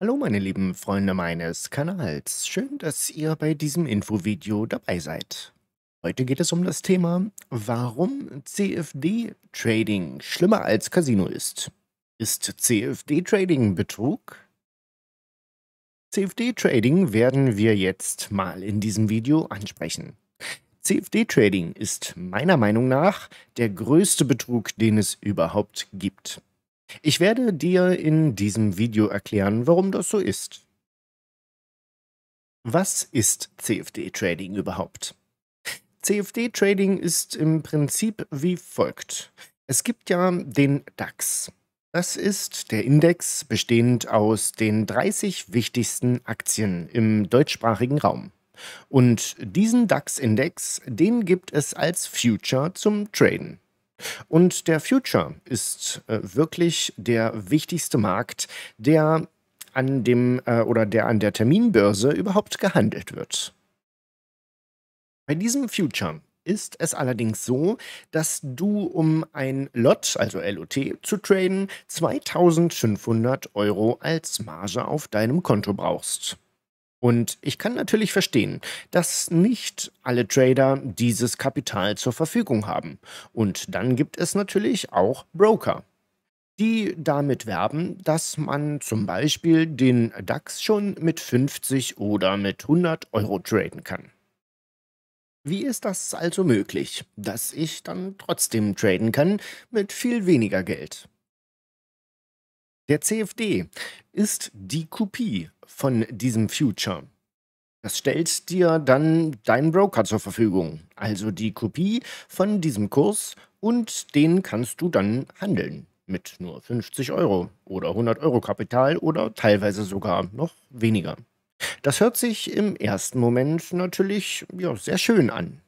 Hallo meine lieben Freunde meines Kanals, schön, dass ihr bei diesem Infovideo dabei seid. Heute geht es um das Thema, warum CFD-Trading schlimmer als Casino ist. Ist CFD-Trading Betrug? CFD-Trading werden wir jetzt mal in diesem Video ansprechen. CFD-Trading ist meiner Meinung nach der größte Betrug, den es überhaupt gibt. Ich werde dir in diesem Video erklären, warum das so ist. Was ist CFD-Trading überhaupt? CFD-Trading ist im Prinzip wie folgt. Es gibt ja den DAX. Das ist der Index bestehend aus den 30 wichtigsten Aktien im deutschsprachigen Raum. Und diesen DAX-Index, den gibt es als Future zum Traden. Und der Future ist wirklich der wichtigste Markt, der an der Terminbörse überhaupt gehandelt wird. Bei diesem Future ist es allerdings so, dass du, um ein LOT, also LOT, zu traden, 2.500 € als Marge auf deinem Konto brauchst. Und ich kann natürlich verstehen, dass nicht alle Trader dieses Kapital zur Verfügung haben. Und dann gibt es natürlich auch Broker, die damit werben, dass man zum Beispiel den DAX schon mit 50 oder mit 100 € traden kann. Wie ist das also möglich, dass ich dann trotzdem traden kann mit viel weniger Geld? Der CFD ist die Kopie von diesem Future. Das stellt dir dann dein Broker zur Verfügung, also die Kopie von diesem Kurs, und den kannst du dann handeln mit nur 50 € oder 100 € Kapital oder teilweise sogar noch weniger. Das hört sich im ersten Moment natürlich sehr schön an.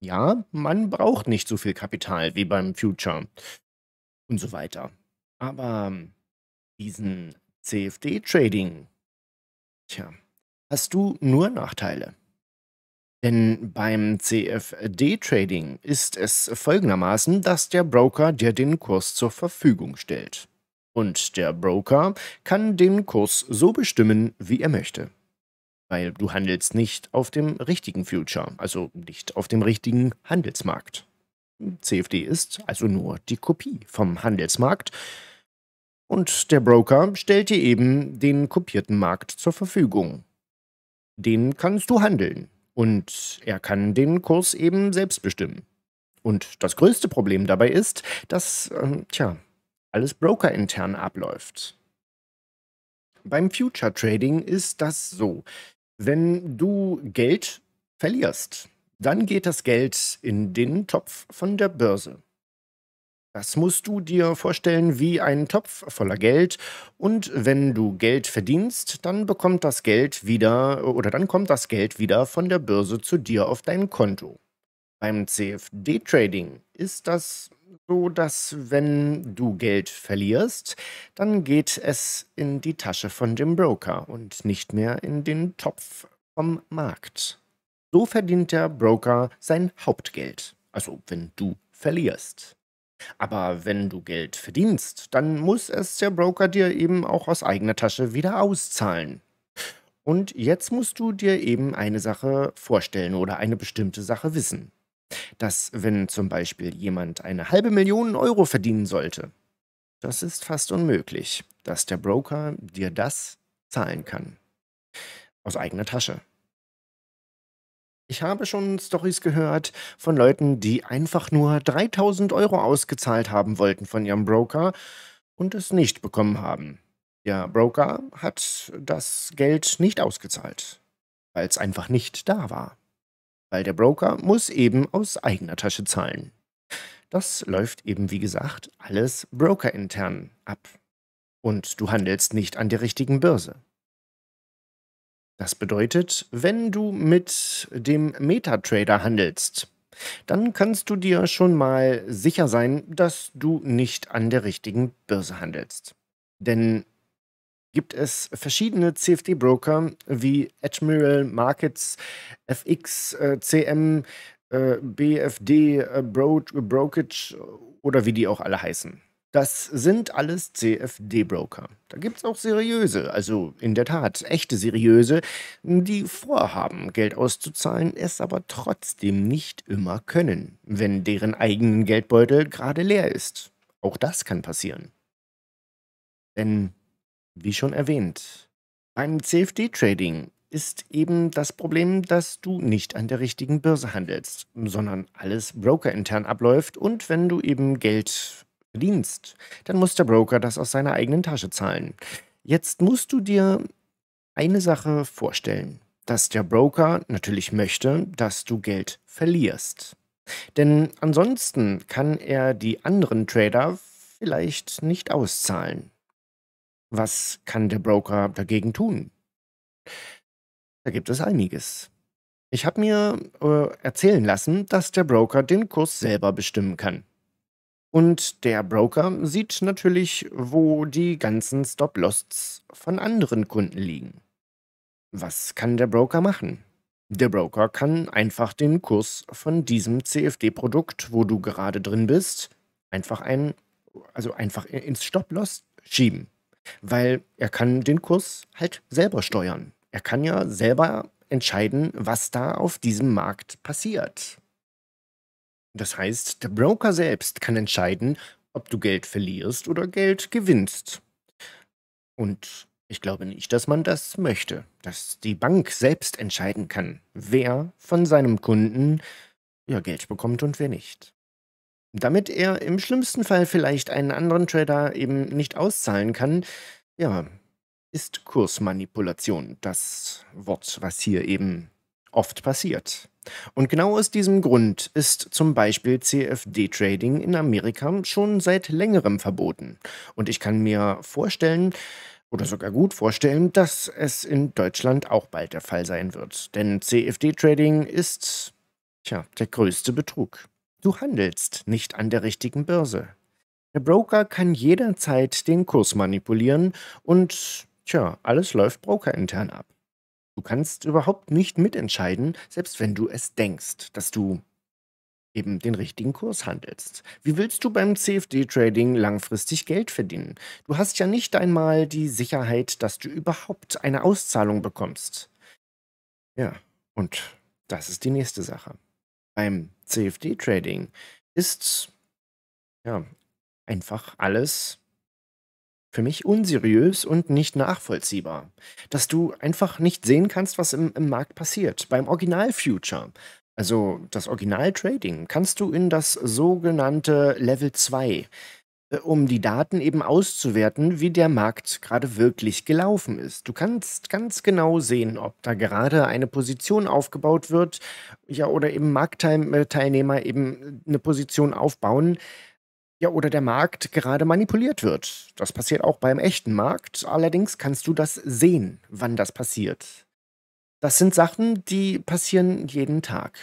Ja, man braucht nicht so viel Kapital wie beim Future und so weiter. Aber diesen CFD-Trading, hast du nur Nachteile. Denn beim CFD-Trading ist es folgendermaßen, dass der Broker dir den Kurs zur Verfügung stellt. Und der Broker kann den Kurs so bestimmen, wie er möchte. Weil du handelst nicht auf dem richtigen Future, also nicht auf dem richtigen Handelsmarkt. CFD ist also nur die Kopie vom Handelsmarkt und der Broker stellt dir eben den kopierten Markt zur Verfügung. Den kannst du handeln und er kann den Kurs eben selbst bestimmen. Und das größte Problem dabei ist, dass alles brokerintern abläuft. Beim Future Trading ist das so: Wenn du Geld verlierst, dann geht das Geld in den Topf von der Börse. Das musst du dir vorstellen wie einen Topf voller Geld, und wenn du Geld verdienst, dann bekommt das Geld wieder, oder dann kommt das Geld wieder von der Börse zu dir auf dein Konto. Beim CFD-Trading ist das so, dass wenn du Geld verlierst, dann geht es in die Tasche von dem Broker und nicht mehr in den Topf vom Markt. So verdient der Broker sein Hauptgeld, also wenn du verlierst. Aber wenn du Geld verdienst, dann muss es der Broker dir eben auch aus eigener Tasche wieder auszahlen. Und jetzt musst du dir eben eine Sache vorstellen oder eine bestimmte Sache wissen. Dass, wenn zum Beispiel jemand eine 500.000 € verdienen sollte, das ist fast unmöglich, dass der Broker dir das zahlen kann. Aus eigener Tasche. Ich habe schon Storys gehört von Leuten, die einfach nur 3.000 € ausgezahlt haben wollten von ihrem Broker und es nicht bekommen haben. Der Broker hat das Geld nicht ausgezahlt, weil es einfach nicht da war. Weil der Broker muss eben aus eigener Tasche zahlen. Das läuft eben, wie gesagt, alles brokerintern ab. Und du handelst nicht an der richtigen Börse. Das bedeutet, wenn du mit dem MetaTrader handelst, dann kannst du dir schon mal sicher sein, dass du nicht an der richtigen Börse handelst. Denn gibt es verschiedene CFD-Broker wie Admiral Markets, FXCM, BFD Brokerage oder wie die auch alle heißen. Das sind alles CFD-Broker. Da gibt es auch seriöse, also in der Tat echte seriöse, die vorhaben, Geld auszuzahlen, es aber trotzdem nicht immer können, wenn deren eigenen Geldbeutel gerade leer ist. Auch das kann passieren. Denn, wie schon erwähnt, beim CFD-Trading ist eben das Problem, dass du nicht an der richtigen Börse handelst, sondern alles brokerintern abläuft, und wenn du eben Geld verdienst, dann muss der Broker das aus seiner eigenen Tasche zahlen. Jetzt musst du dir eine Sache vorstellen, dass der Broker natürlich möchte, dass du Geld verlierst. Denn ansonsten kann er die anderen Trader vielleicht nicht auszahlen. Was kann der Broker dagegen tun? Da gibt es einiges. Ich habe mir erzählen lassen, dass der Broker den Kurs selber bestimmen kann. Und der Broker sieht natürlich, wo die ganzen Stop-Loss von anderen Kunden liegen. Was kann der Broker machen? Der Broker kann einfach den Kurs von diesem CFD-Produkt, wo du gerade drin bist, einfach ins Stop-Loss schieben. Weil er kann den Kurs halt selber steuern. Er kann ja selber entscheiden, was da auf diesem Markt passiert. Das heißt, der Broker selbst kann entscheiden, ob du Geld verlierst oder Geld gewinnst. Und ich glaube nicht, dass man das möchte, dass die Bank selbst entscheiden kann, wer von seinem Kunden ja Geld bekommt und wer nicht. Damit er im schlimmsten Fall vielleicht einen anderen Trader eben nicht auszahlen kann, ja, ist Kursmanipulation das Wort, was hier eben oft passiert. Und genau aus diesem Grund ist zum Beispiel CFD-Trading in Amerika schon seit längerem verboten. Und ich kann mir vorstellen, oder sogar gut vorstellen, dass es in Deutschland auch bald der Fall sein wird. Denn CFD-Trading ist, tja, der größte Betrug. Du handelst nicht an der richtigen Börse. Der Broker kann jederzeit den Kurs manipulieren und, tja, alles läuft brokerintern ab. Du kannst überhaupt nicht mitentscheiden, selbst wenn du es denkst, dass du eben den richtigen Kurs handelst. Wie willst du beim CFD-Trading langfristig Geld verdienen? Du hast ja nicht einmal die Sicherheit, dass du überhaupt eine Auszahlung bekommst. Ja, und das ist die nächste Sache. Beim CFD-Trading ist ja einfach alles für mich unseriös und nicht nachvollziehbar. Dass du einfach nicht sehen kannst, was im Markt passiert. Beim Original-Future, also das Original-Trading, kannst du in das sogenannte Level 2, um die Daten eben auszuwerten, wie der Markt gerade wirklich gelaufen ist. Du kannst ganz genau sehen, ob da gerade eine Position aufgebaut wird, ja, oder eben Marktteilnehmer eben eine Position aufbauen, ja, oder der Markt gerade manipuliert wird. Das passiert auch beim echten Markt, allerdings kannst du das sehen, wann das passiert. Das sind Sachen, die passieren jeden Tag.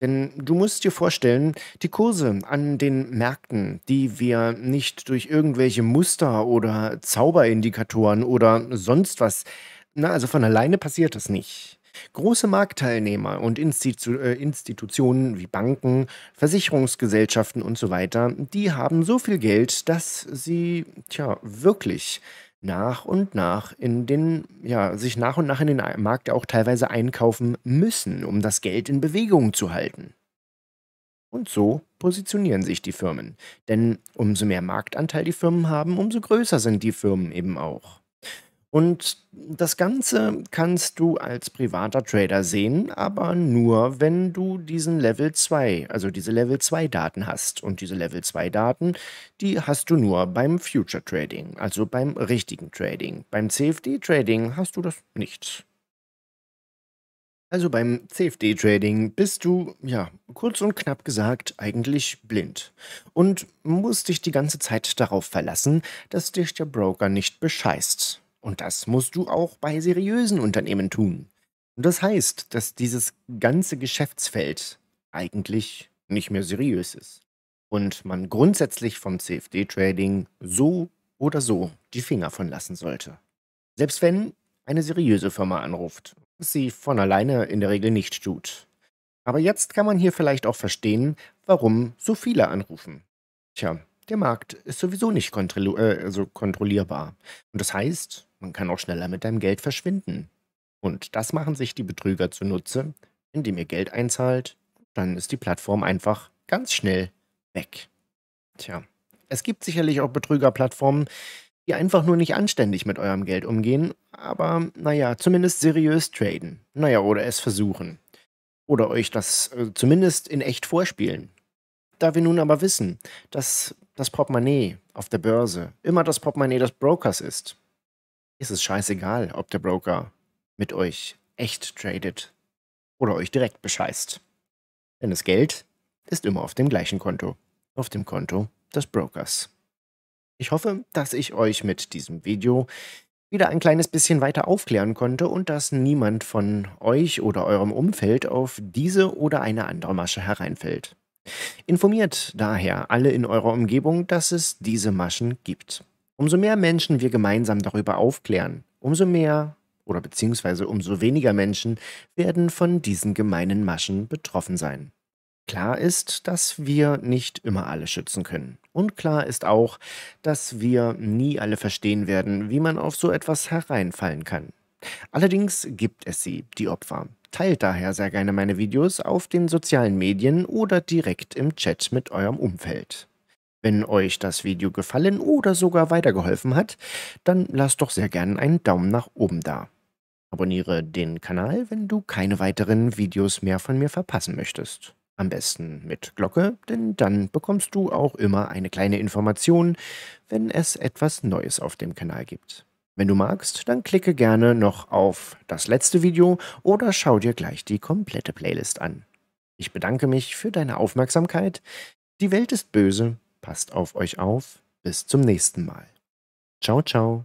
Denn du musst dir vorstellen, die Kurse an den Märkten, die wir nicht durch irgendwelche Muster oder Zauberindikatoren oder sonst was, also von alleine passiert das nicht. Große Marktteilnehmer und Institutionen wie Banken, Versicherungsgesellschaften und so weiter, die haben so viel Geld, dass sie, tja, wirklich nach und nach in den, ja, sich nach und nach in den Markt auch teilweise einkaufen müssen, um das Geld in Bewegung zu halten. Und so positionieren sich die Firmen. Denn umso mehr Marktanteil die Firmen haben, umso größer sind die Firmen eben auch. Und das Ganze kannst du als privater Trader sehen, aber nur, wenn du diesen Level 2, also diese Level 2 Daten hast. Und diese Level 2 Daten, die hast du nur beim Future Trading, also beim richtigen Trading. Beim CFD Trading hast du das nicht. Also beim CFD Trading bist du, ja, kurz und knapp gesagt, eigentlich blind und musst dich die ganze Zeit darauf verlassen, dass dich der Broker nicht bescheißt. Und das musst du auch bei seriösen Unternehmen tun. Und das heißt, dass dieses ganze Geschäftsfeld eigentlich nicht mehr seriös ist. Und man grundsätzlich vom CFD-Trading so oder so die Finger von lassen sollte. Selbst wenn eine seriöse Firma anruft, was sie von alleine in der Regel nicht tut. Aber jetzt kann man hier vielleicht auch verstehen, warum so viele anrufen. Tja, Der Markt ist sowieso nicht kontrollierbar. Und das heißt, man kann auch schneller mit deinem Geld verschwinden. Und das machen sich die Betrüger zunutze, indem ihr Geld einzahlt. Dann ist die Plattform einfach ganz schnell weg. Tja, es gibt sicherlich auch Betrügerplattformen, die einfach nur nicht anständig mit eurem Geld umgehen, aber naja, zumindest seriös traden. Naja, oder es versuchen. Oder euch das zumindest in echt vorspielen. Da wir nun aber wissen, dass das Portemonnaie auf der Börse immer das Portemonnaie des Brokers ist, ist es scheißegal, ob der Broker mit euch echt tradet oder euch direkt bescheißt. Denn das Geld ist immer auf dem gleichen Konto, auf dem Konto des Brokers. Ich hoffe, dass ich euch mit diesem Video wieder ein kleines bisschen weiter aufklären konnte und dass niemand von euch oder eurem Umfeld auf diese oder eine andere Masche hereinfällt. Informiert daher alle in eurer Umgebung, dass es diese Maschen gibt. Umso mehr Menschen wir gemeinsam darüber aufklären, umso mehr oder beziehungsweise umso weniger Menschen werden von diesen gemeinen Maschen betroffen sein. Klar ist, dass wir nicht immer alle schützen können. Und klar ist auch, dass wir nie alle verstehen werden, wie man auf so etwas hereinfallen kann. Allerdings gibt es sie, die Opfer. Teilt daher sehr gerne meine Videos auf den sozialen Medien oder direkt im Chat mit eurem Umfeld. Wenn euch das Video gefallen oder sogar weitergeholfen hat, dann lasst doch sehr gerne einen Daumen nach oben da. Abonniere den Kanal, wenn du keine weiteren Videos mehr von mir verpassen möchtest. Am besten mit Glocke, denn dann bekommst du auch immer eine kleine Information, wenn es etwas Neues auf dem Kanal gibt. Wenn du magst, dann klicke gerne noch auf das letzte Video oder schau dir gleich die komplette Playlist an. Ich bedanke mich für deine Aufmerksamkeit. Die Welt ist böse. Passt auf euch auf. Bis zum nächsten Mal. Ciao, ciao.